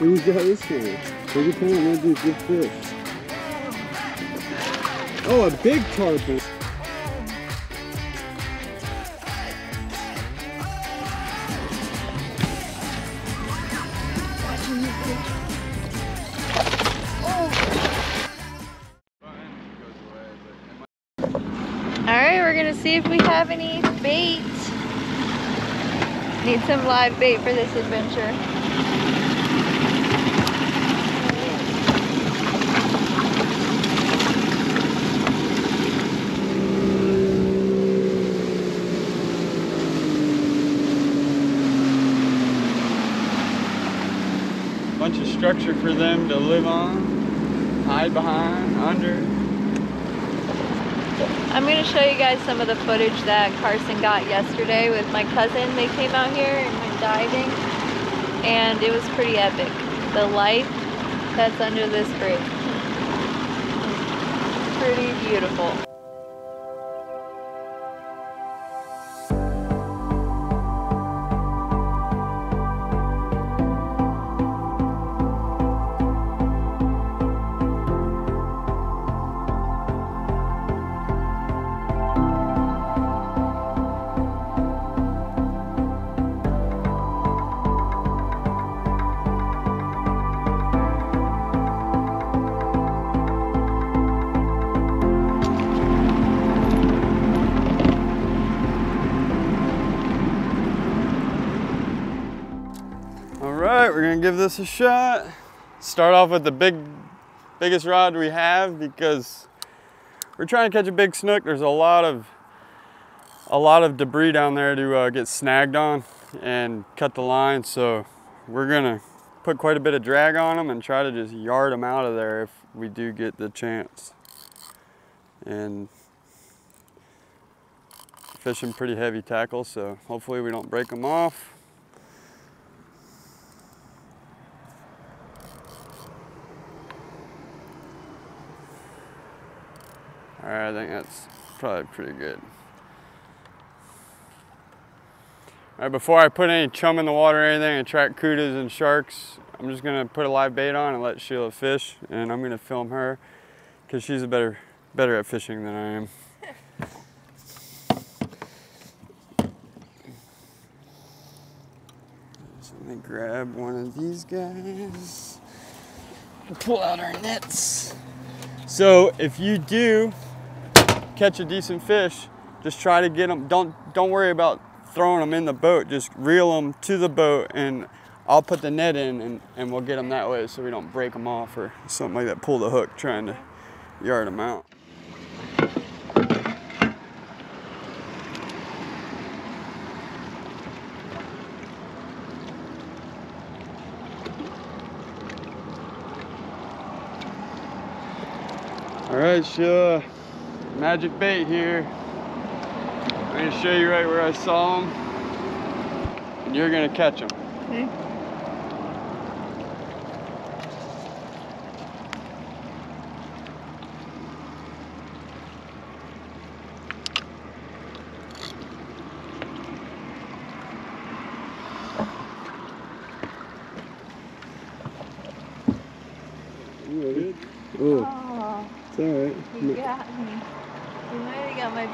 We got this one. Look at him, look at these big fish. Oh, a big tarpon. Alright, we're gonna see if we have any bait. Need some live bait for this adventure. Bunch of structure for them to live on, hide behind, under. I'm going to show you guys some of the footage that Carson got yesterday with my cousin. They came out here and went diving, and it was pretty epic. The life that's under this bridge. Pretty beautiful. We're gonna give this a shot. Start off with the biggest rod we have because we're trying to catch a big snook. There's a lot of debris down there to get snagged on and cut the line. So we're gonna put quite a bit of drag on them and try to just yard them out of there if we do get the chance. And fishing pretty heavy tackle, so hopefully we don't break them off. All right, I think that's probably pretty good. All right, before I put any chum in the water or anything and attract kudas and sharks, I'm just gonna put a live bait on and let Sheila fish, and I'm gonna film her because she's better at fishing than I am. So let me grab one of these guys and pull out our nets. So if you do catch a decent fish, just try to get them. Don't worry about throwing them in the boat. Just reel them to the boat, and I'll put the net in, and we'll get them that way so we don't break them off or something like that. Pull the hook trying to yard them out. All right, Sheila, magic bait here. I'm going to show you right where I saw them, and you're going to catch them. Okay.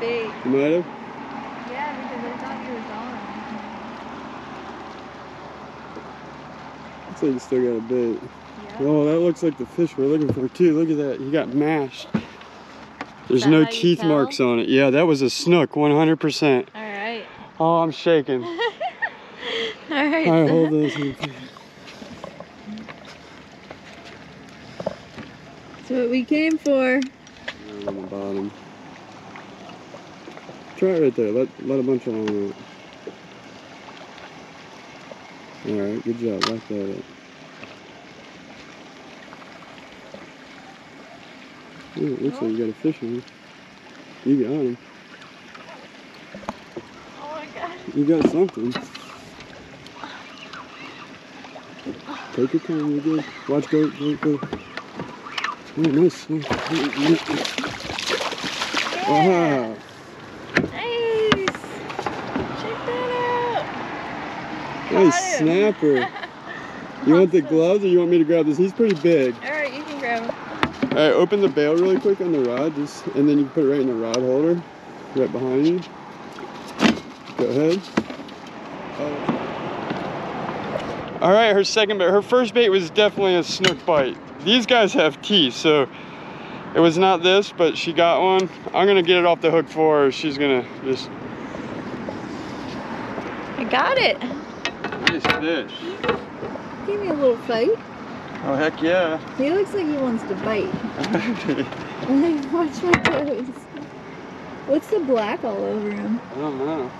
Bait. You might have? Yeah, because I thought you was on. Looks like you still got a bait. Yep. Oh, that looks like the fish we're looking for too. Look at that. He got mashed. There's no teeth marks on it. Yeah, that was a snook, 100%. All right. Oh, I'm shaking. All right. All right, hold those. That's what we came for. Right on the bottom. Try it right there. Let a bunch of them out. Alright, good job. Lock that up. Ooh, it looks like you got a fish on him. You got him. Oh my god. You got something. Take your time, you're good. Watch, go. Oh, nice. Yeah. Aha! Nice snapper. You want the gloves or you want me to grab this? He's pretty big. All right, you can grab him. All right, open the bail really quick on the rod, just, and then you can put it right in the rod holder, right behind you. Go ahead. Oh. All right, her second bait. Her first bait was definitely a snook bite. These guys have teeth, so it was not this, but she got one. I'm gonna get it off the hook for her. She's gonna just. I got it. Nice fish. Give me a little fight. Oh, heck yeah. He looks like he wants to bite. Watch my toes. What's the black all over him? I don't know.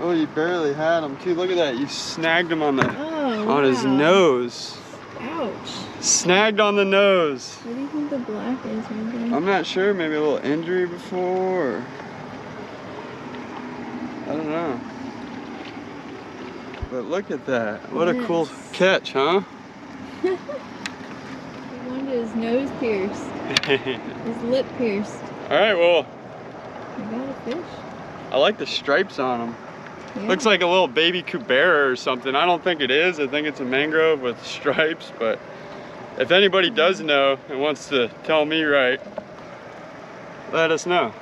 Oh, you barely had him too. Look at that. You snagged him on the on his nose. Ouch. Snagged on the nose. What do you think the black is? Maybe? I'm not sure. Maybe a little injury before. Or I don't know. But look at that. What a cool catch, huh? I wanted his nose pierced. His lip pierced. All right, well. I got a fish. I like the stripes on him. Yeah. Looks like a little baby cubera or something. I don't think it is. I think it's a mangrove with stripes, but if anybody does know and wants to tell me right, let us know.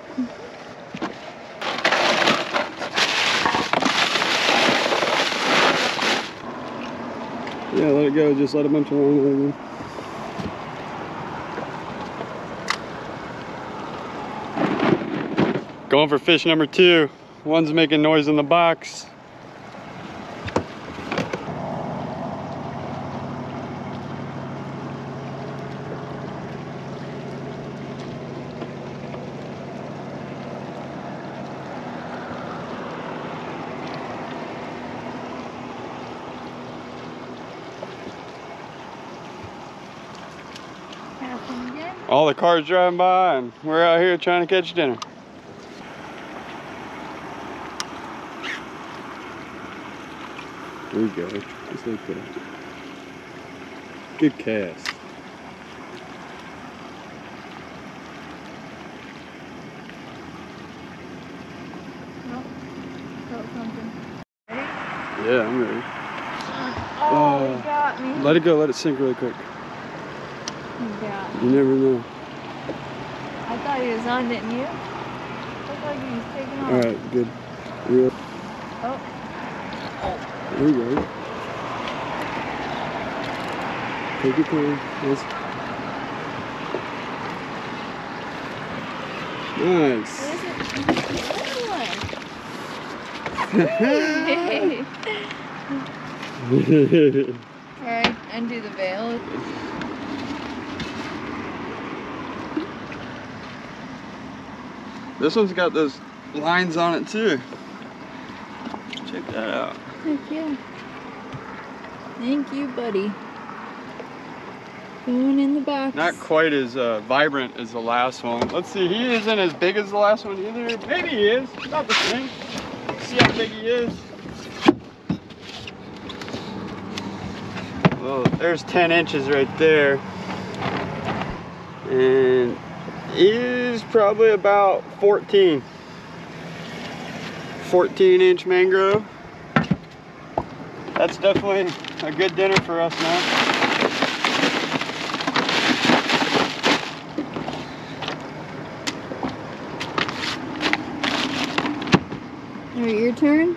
Yeah, let it go. Just let a bunch of lines in there. Going for fish number two. One's making noise in the box. All the cars driving by and we're out here trying to catch dinner. There we go, just like that. Good cast. Nope, felt something. Ready? Yeah, I'm ready. Oh, you got me. Let it go, let it sink really quick. Yeah. You never know. I thought he was on, didn't you? I thought he was taking off. Alright, good. Real. Oh. There we go. Take your time. Nice. Alright, undo the veil. This one's got those lines on it too. Check that out. Heck yeah. Thank you, buddy. Going in the box. Not quite as vibrant as the last one. Let's see, he isn't as big as the last one either. Maybe he is. Not the same. See how big he is. Well, there's 10 inches right there. And he's probably about 14. 14-inch mangrove. That's definitely a good dinner for us now. All right, your turn.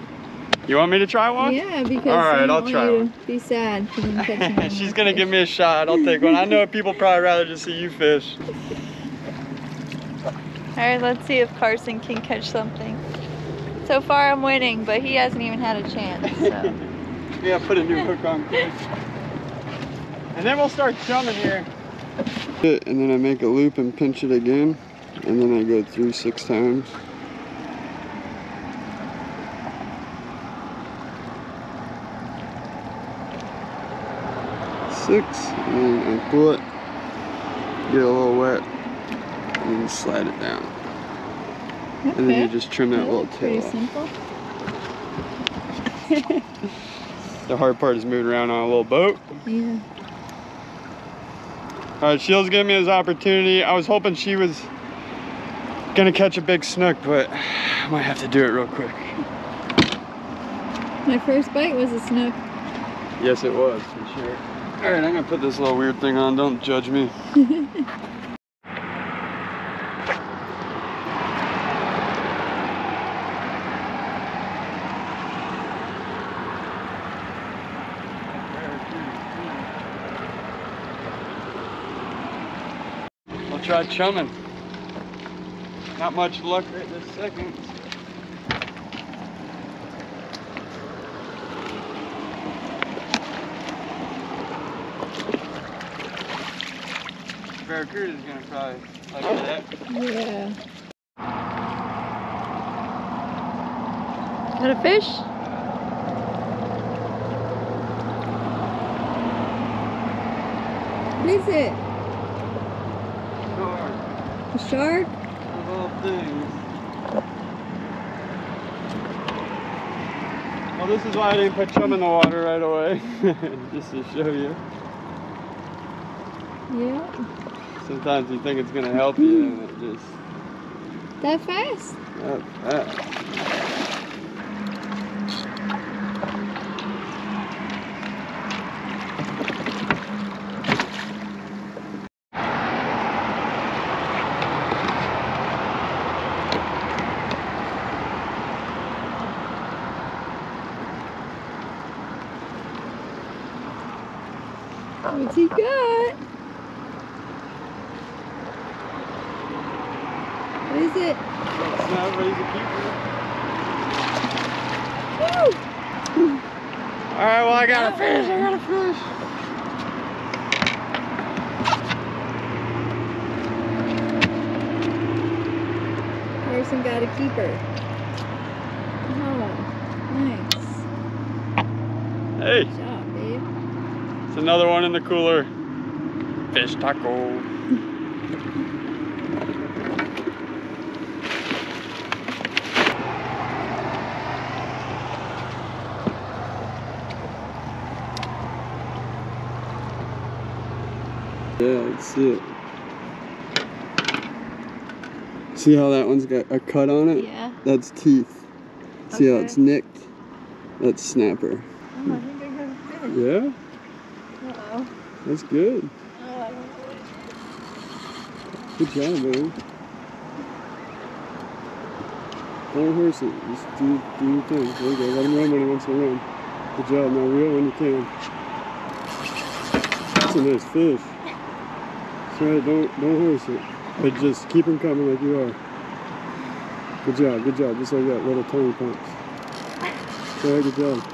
You want me to try one? Yeah, because all right, I'll try one. Be sad. She's gonna give me a shot. I'll take one. I know people probably rather just see you fish. All right, let's see if Carson can catch something. So far, I'm winning, but he hasn't even had a chance. So. Yeah, put a new hook on quick. And then we'll start chumming here. And then I make a loop and pinch it again. And then I go through 6 times. Six, and then I pull it, get a little wet, and then slide it down. Okay. And then you just trim that little tail off. Pretty simple. The hard part is moving around on a little boat. Yeah. All right, Sheila's giving me this opportunity. I was hoping she was gonna catch a big snook, but I might have to do it real quick. My first bite was a snook. Yes, it was, for sure. All right, I'm gonna put this little weird thing on. Don't judge me. I'll try chumming. Not much luck right this second. Barracuda is going to probably like that. Yeah. Got a fish? What is it? Shark. A shark? Of all things. Well, this is why I didn't put chum in the water right away. Just to show you. Yeah. Sometimes you think it's going to help you, and it just... That fast? What's he got? What is it? It's not ready to keep it. Woo! Alright, well, I got a fish, I got a fish. Carson got a keeper. Oh, nice. Hey! Good job, babe. It's another one in the cooler. Fish taco. Yeah, that's it. See how that one's got a cut on it? Yeah. That's teeth. See how it's nicked? That's snapper. Oh, I think I got a fish. Yeah? Uh-oh. That's good. Oh, I got it. Good job, baby. Don't horse it. Just do your thing. There you go. Let him run when he wants to run. Good job. Now reel when you can. That's a nice fish. Right, don't horse it, but just keep them coming like you are. Good job, just like that, little tummy pumps. All right, good job.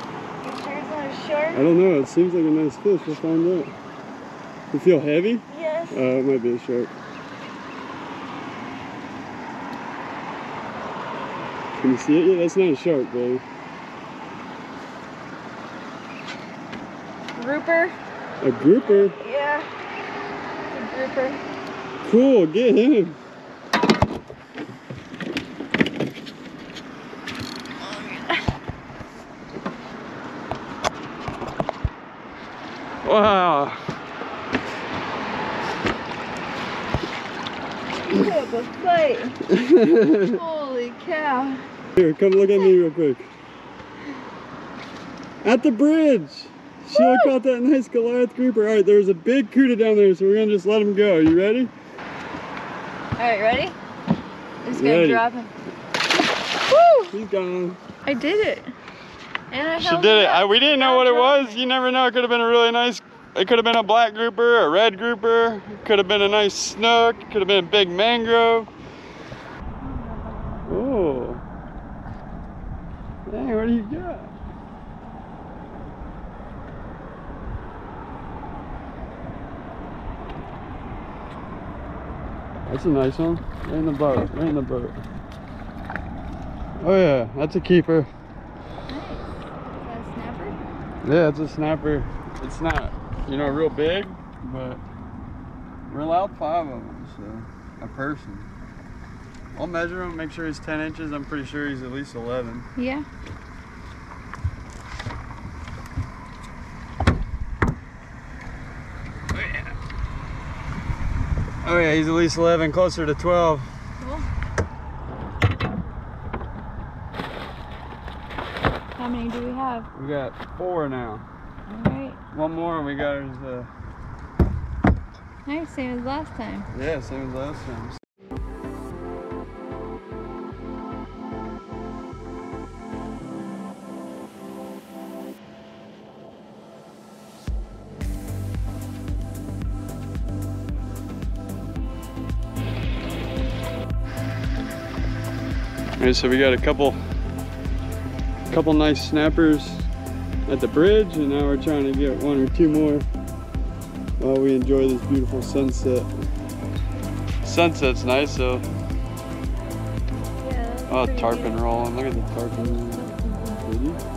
You sure it's not a shark? I don't know, it seems like a nice fish, we'll find out. You feel heavy? Yes. It might be a shark. Can you see it? Yeah, that's not a shark, babe. Grouper. A grouper? Yeah. Ripper. Cool, get him. Wow. You have a fight. Holy cow. Here, come look at me real quick. At the bridge. Sheila caught that nice Goliath grouper. All right, there's a big cooter down there, so we're gonna just let him go. Are you ready? All right, ready? I'm just gonna drop him. Woo! He's gone. I did it. And I held it. We didn't know what it was. You never know. It could have been a really nice. It could have been a black grouper, a red grouper. It could have been a nice snook. It could have been a big mangrove. Oh. Dang, what do you got? That's a nice one. Right in the boat. Right in the boat. Oh yeah, that's a keeper. Nice. Is that a snapper? Yeah, it's a snapper. It's not, you know, real big, but we're allowed 5 of them, so a person. I'll measure him, make sure he's 10 inches. I'm pretty sure he's at least 11. Yeah. Oh yeah, he's at least 11, closer to 12. Cool. How many do we have? We got 4 now. All right. One more and we got his... Alright, same as last time. Yeah, same as last time. Alright, so we got a couple nice snappers at the bridge, and now we're trying to get one or two more while we enjoy this beautiful sunset. Sunset's nice, so. Yeah, oh, tarpon good. Rolling. Look at the tarpon. Yeah.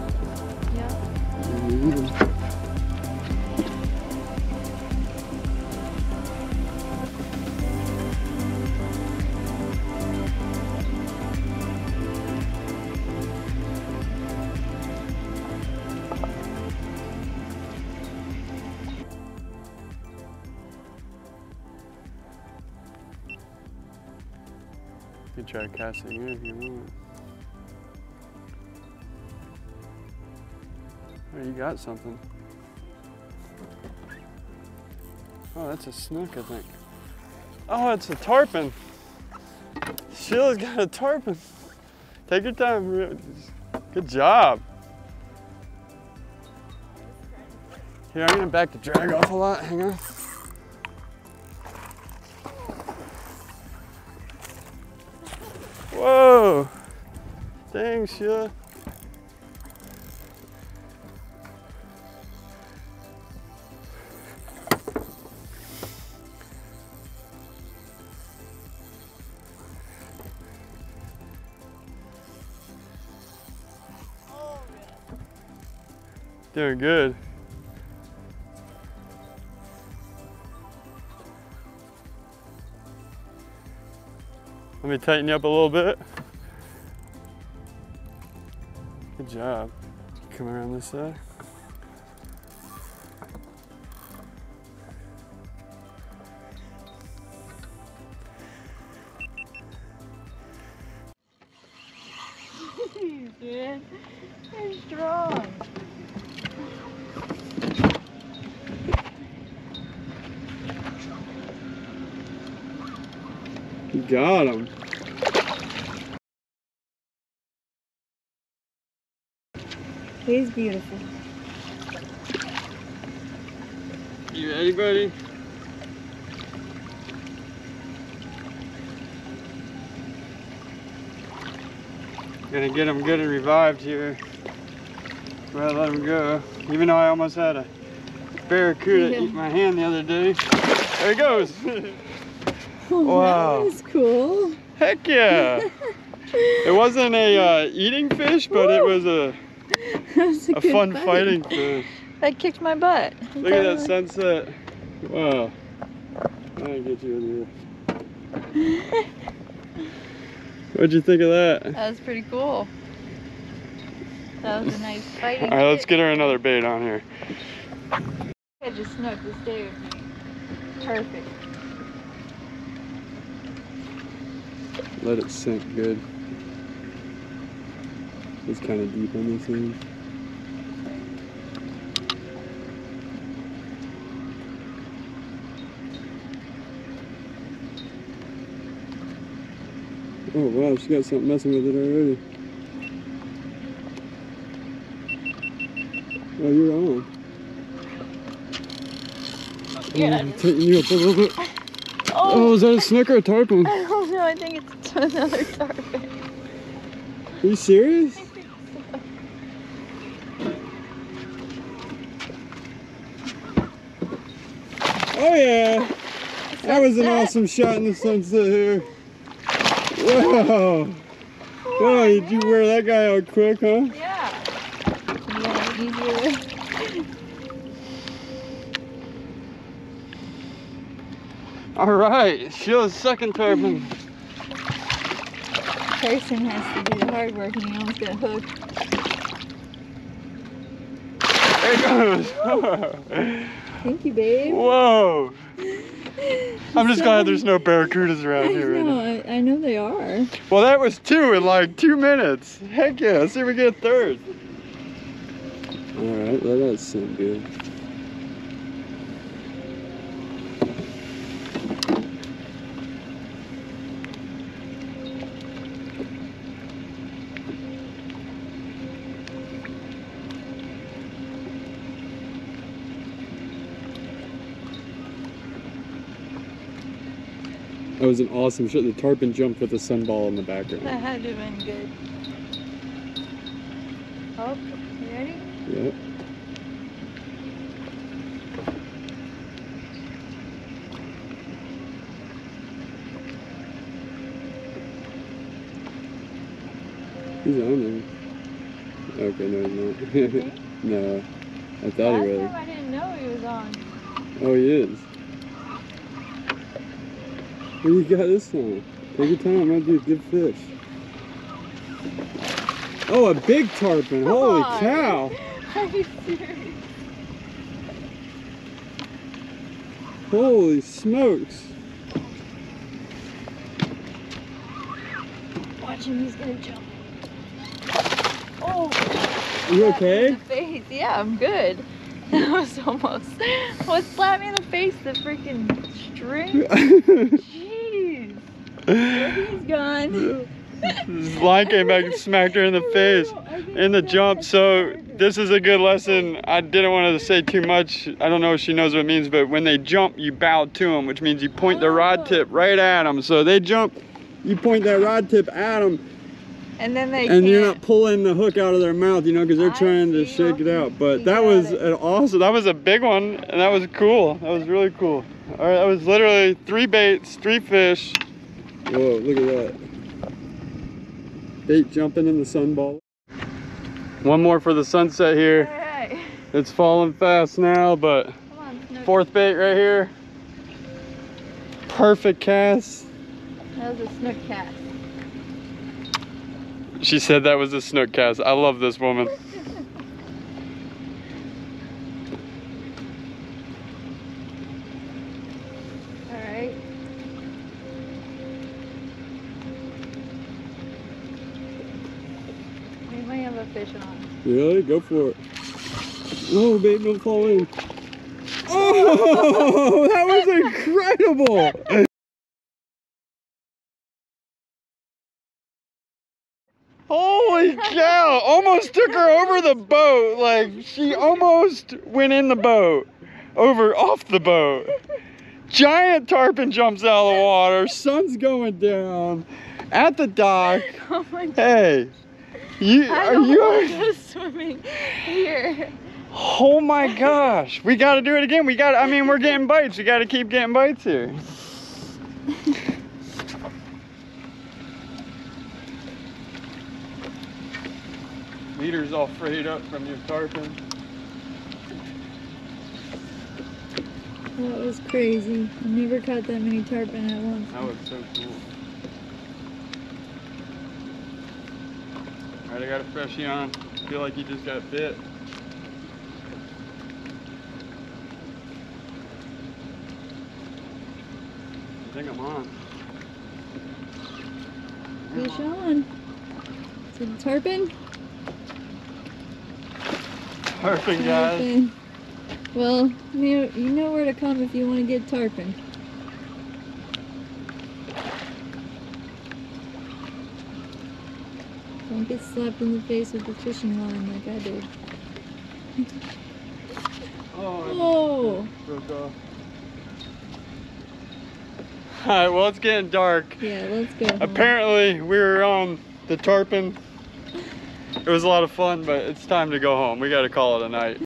You can try casting in if you want. Oh, you got something. Oh, that's a snook, I think. Oh, it's a tarpon. Sheila's got a tarpon. Take your time. Good job. Here, I'm gonna back the drag off a lot. Hang on. Whoa! Dang, Sheila. Oh, yeah. Doing good. Let me tighten you up a little bit. Good job. Come around this side. Jeez, man. You're strong. You got him. He's beautiful. You ready, buddy? Gonna get him good and revived here. Well, let him go. Even though I almost had a barracuda eat my hand the other day. There he goes. Oh, wow. That was cool. Heck yeah. It wasn't a eating fish, but Woo. It was a fun fighting fish. That kicked my butt. Look at that sunset. Wow. I didn't get you in here. What'd you think of that? That was pretty cool. That was a nice fighting fish. All right, let's get her another bait on here. I just snuck this day with me. Perfect. Let it sink good. It's kind of deep on this end. Oh wow, she got something messing with it already. Oh, you're on. Yeah, I'm taking you up a little bit. Oh, was that a snook or a tarpon? I don't know, I think it's another tarpon. Are you serious? I think so. Oh yeah! Sunset. That was an awesome shot in the sunset here. Wow! Oh, did you wear that guy out quick, huh? Yeah. Alright, Sheila's second tarpon. Carson has to do the hard work and he almost got hooked. There it goes! Thank you, babe. Whoa! I'm just glad there's no barracudas around here right now. I know they are. Well, that was two in like 2 minutes. Heck yeah, let's see if we get a third. Alright, well, that sounds good. That was an awesome shot. The tarpon jumped with a sunball in the background. That had to have been good. Oh, you ready? Yep. He's on there. Okay, no, he's not. No, I thought he was. I didn't know he was on. Oh, he is. Well, you got this one. Take your time. That'd be a good fish. Oh, a big tarpon. Holy cow. Are you serious? Holy smokes. Watch him. He's going to jump. Oh. You okay? In the face. Yeah, I'm good. That was almost. What slapped me in the face? The freaking string? Jeez. He's gone. This line came back and smacked her in the face in the jump. So this is a good lesson. I didn't want to say too much. I don't know if she knows what it means, but when they jump, you bow to them, which means you point the rod tip right at them. So they jump, you point that rod tip at them, and then they and you're not pulling the hook out of their mouth, you know, because they're trying to shake it out. But that was an awesome. That was a big one, and that was cool. That was really cool. All right, that was literally 3 baits, 3 fish. Whoa! Look at that. Bait jumping in the sunball. One more for the sunset here. Right. It's falling fast now, but fourth bait right here. Perfect cast. That was a snook cast. She said that was a snook cast. I love this woman. Really? Go for it. Oh, babe, don't fall in. Oh, that was incredible. Holy cow. Almost took her over the boat. Like, she almost went in the boat. Off the boat. Giant tarpon jumps out of the water. Sun's going down. At the dock. Oh, my God. Hey. I don't want to go swimming here. Oh my gosh, we got to do it again. I mean, we're getting bites. We got to keep getting bites here. Leader's all frayed up from your tarpon. That was crazy. I never caught that many tarpon at once. That was so cool. Alright, I got a freshie on. I feel like you just got bit. I think I'm on. Fish on. Is it a tarpon? Tarpon, guys. Tarpon. Well, you know where to come if you want to get tarpon. Don't get slapped in the face with the fishing line like I did. Oh! All right, well, it's getting dark. Yeah, let's go. Apparently, we were on the tarpon. It was a lot of fun, but it's time to go home. We got to call it a night.